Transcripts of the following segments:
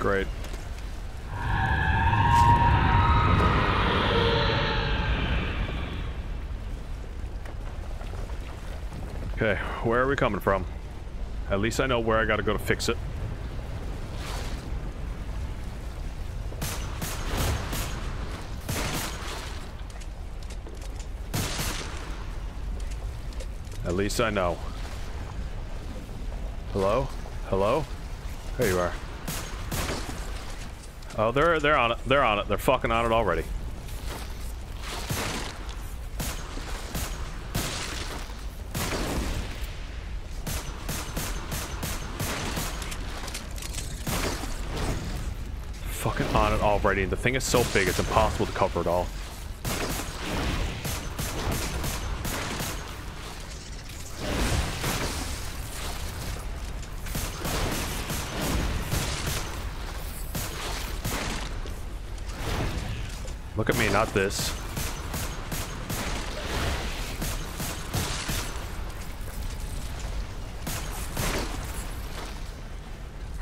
Great. Okay, where are we coming from? At least I know where I gotta go to fix it. At least I know. Hello? Hello? There you are. Oh, they're on it. They're on it. They're fucking on it already. Fucking on it already. The thing is so big, it's impossible to cover it all. Look at me, not this.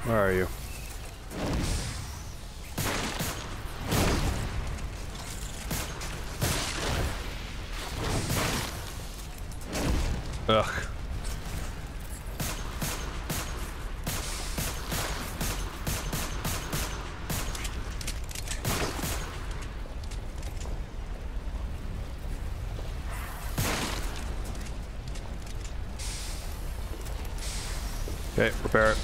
Where are you? Ugh. Okay, repair it.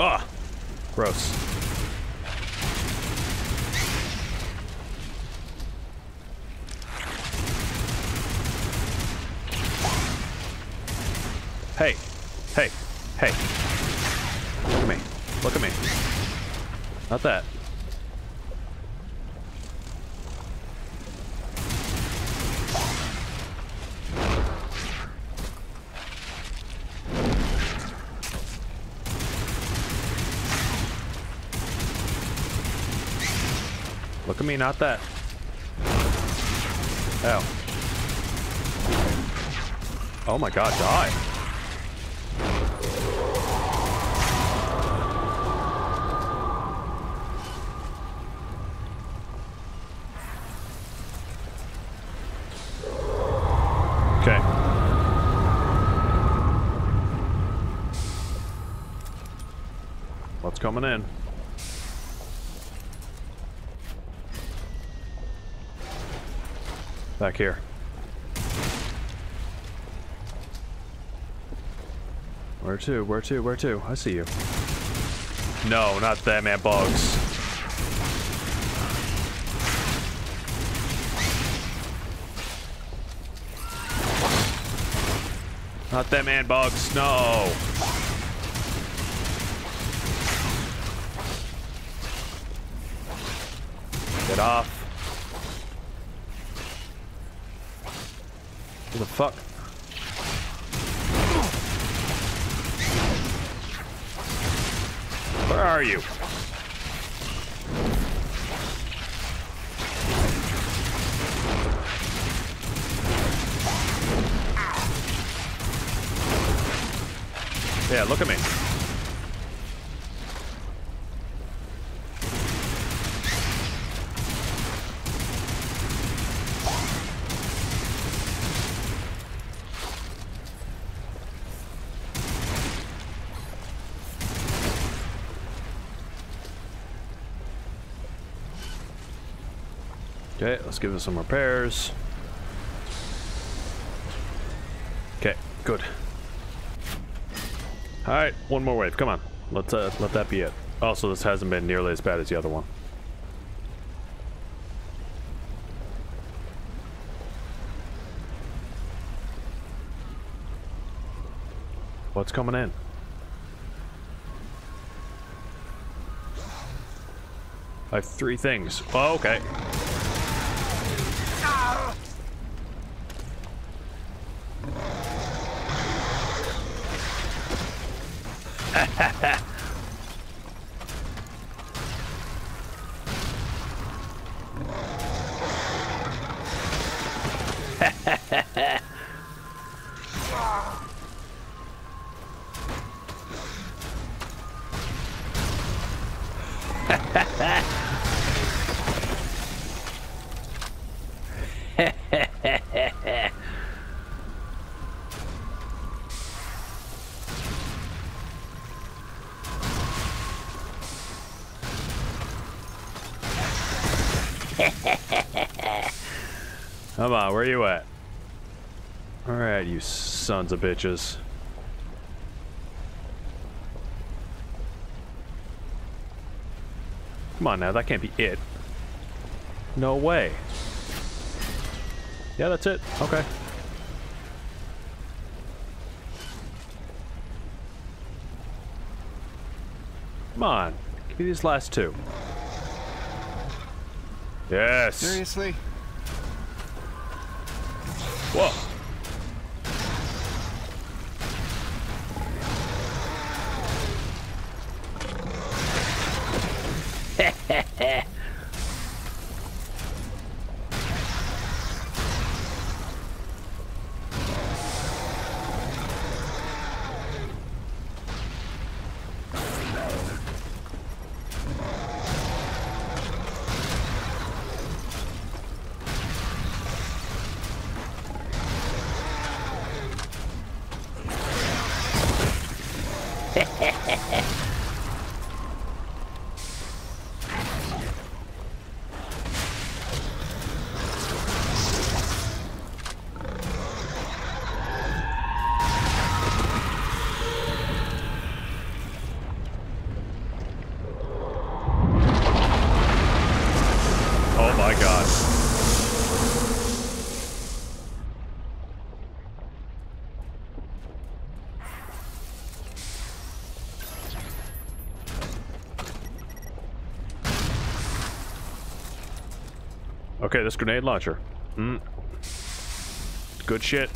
Ah, gross. Hey, hey, hey, look at me, look at me. Not that. Look at me, not that. Ow. Oh my god, die. Okay. What's coming in? Back here. Where to? Where to? Where to? I see you. No, not that, man. Bugs. Not that, man, bugs. No. Get off. Who the fuck? Where are you? Yeah, look at me. Okay, let's give it some repairs. Okay, good. Alright, one more wave, come on. Let's let that be it. Also, this hasn't been nearly as bad as the other one. What's coming in? I have three things. Oh, okay. Come on, where you at? Alright, you sons of bitches. Come on now, that can't be it. No way. Yeah, that's it. Okay. Come on. Give me these last two. Yes. Seriously? Whoa. Okay, this grenade launcher. Good shit.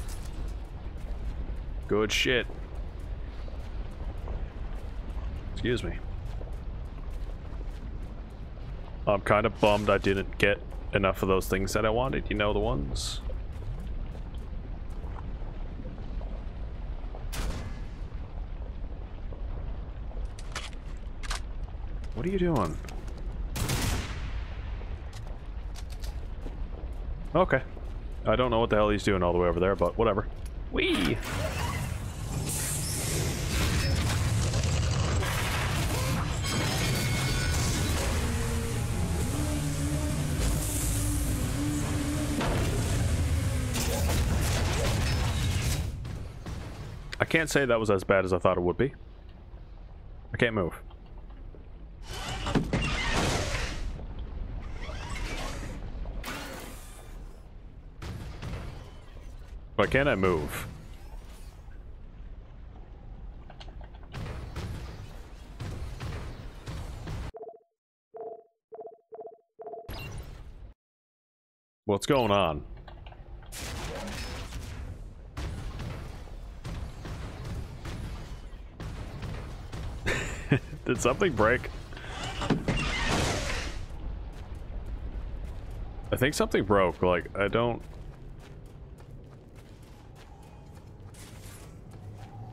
Good shit. Excuse me. I'm kind of bummed I didn't get enough of those things that I wanted. You know, the ones. What are you doing? Okay. I don't know what the hell he's doing all the way over there, but whatever. Whee! I can't say that was as bad as I thought it would be. I can't move. Why can't I move? What's going on? Did something break? I think something broke, like, I don't...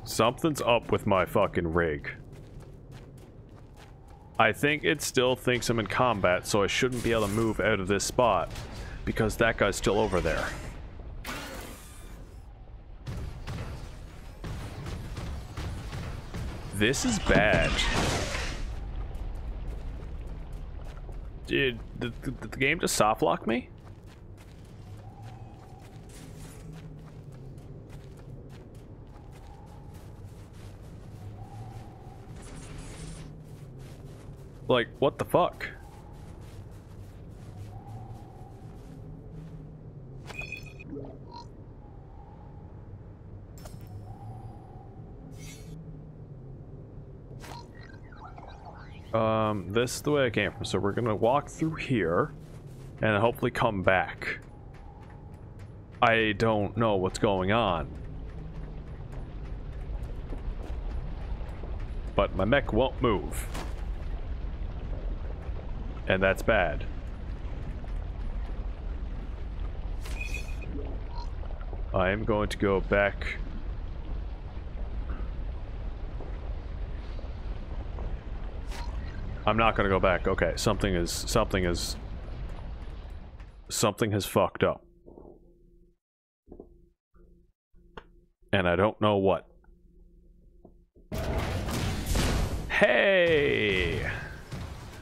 Something's up with my fucking rig. I think it still thinks I'm in combat, so I shouldn't be able to move out of this spot because that guy's still over there. This is bad. Did the game just soft lock me? Like, what the fuck? This is the way I came from, so we're gonna walk through here and hopefully come back. I don't know what's going on. but my mech won't move. And that's bad. I am going to go back. I'm not going to go back. Okay, something has fucked up. And I don't know what. Hey!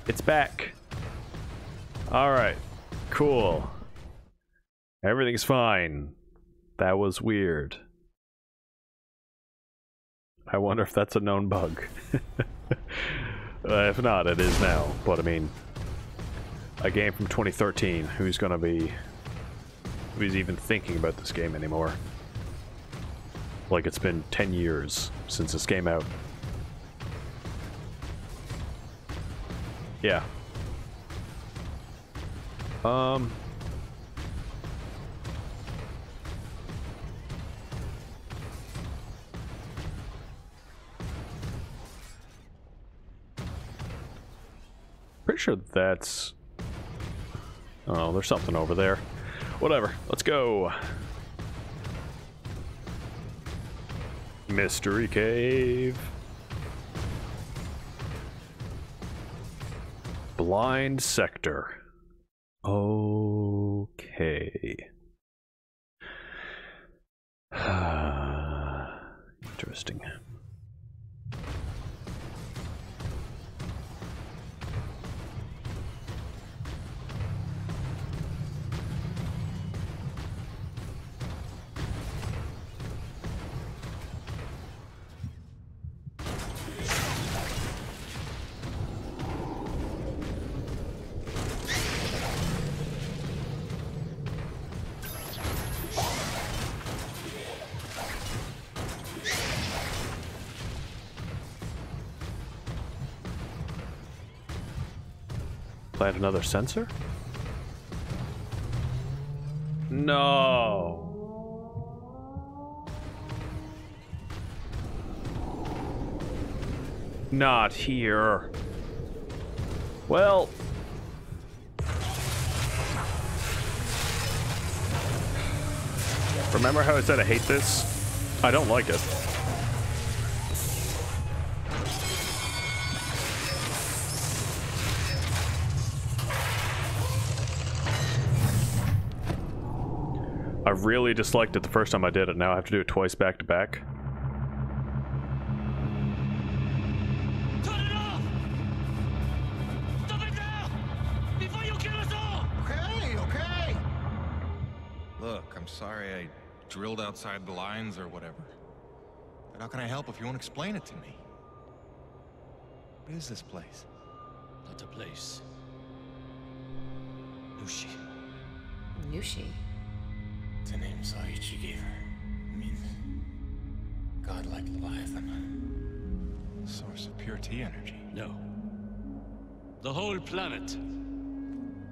It's back. Alright. Cool. Everything's fine. That was weird. I wonder if that's a known bug. If not, it is now. But I mean, a game from 2013. Who's gonna be... who's even thinking about this game anymore? Like, it's been 10 years since this came out. Yeah. Pretty sure that's... oh, there's something over there. Whatever, let's go. Mystery cave. Blind sector. Okay. Interesting. Plant another sensor? No. Not here. Well. Remember how I said I hate this? I don't like it. I really disliked it the first time I did it. Now I have to do it twice back to back. Turn it off! Stop it now! Before you kill us all! Okay, okay! Look, I'm sorry I drilled outside the lines or whatever. But how can I help if you won't explain it to me? What is this place? Not a place. Nushi. Nushi? The name Saichigire means godlike Leviathan. The source of Purity Energy? No. The whole planet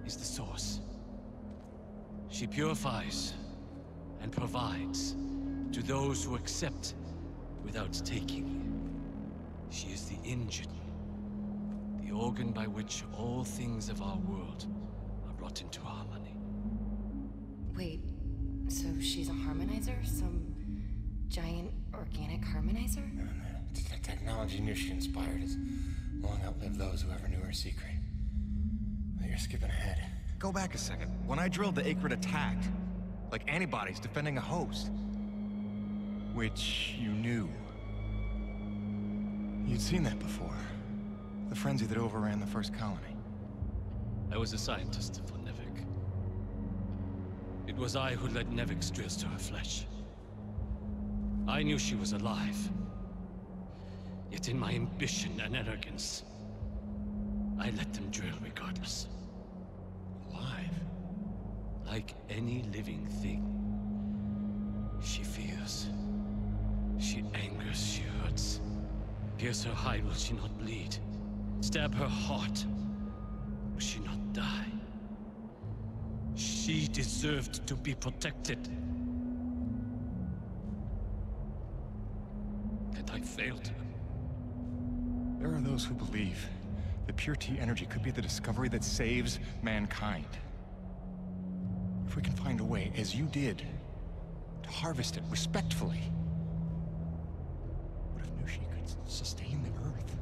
is the source. She purifies and provides to those who accept without taking. She is the engine, the organ by which all things of our world are brought into harmony. Wait. So she's a harmonizer? Some giant organic harmonizer? No, no. The technology Nushi inspired has long outlived those who ever knew her secret. But you're skipping ahead. Go back a second. When I drilled, the Arkrid attacked. Like antibodies defending a host. Which you knew. You'd seen that before. The frenzy that overran the first colony. I was a scientist for Nevix. It was I who led Nevix drills to her flesh. I knew she was alive. Yet in my ambition and arrogance, I let them drill regardless. Alive? Like any living thing. She fears. She angers, she hurts. Pierce her hide, will she not bleed? Stab her heart, will she not die? She deserved to be protected. And I failed her. There are those who believe that Purity Energy could be the discovery that saves mankind. If we can find a way, as you did, to harvest it respectfully. What if Nushi could sustain the Earth?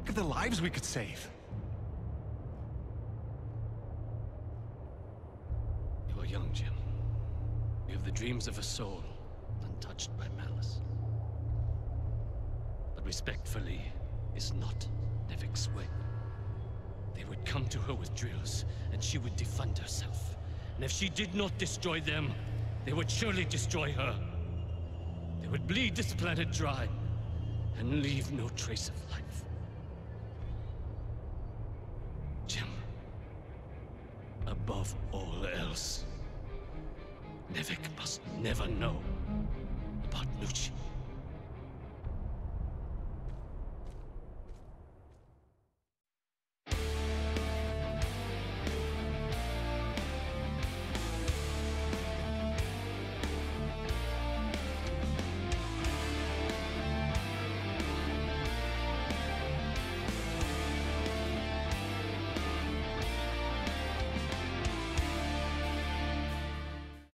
Look at the lives we could save. You are young, Jim. You have the dreams of a soul, untouched by malice. But respectfully is not Nevix's way. They would come to her with drills, and she would defend herself. And if she did not destroy them, they would surely destroy her. They would bleed this planet dry, and leave no trace of life. Jim, above all else, Nevix must never know about Nushi.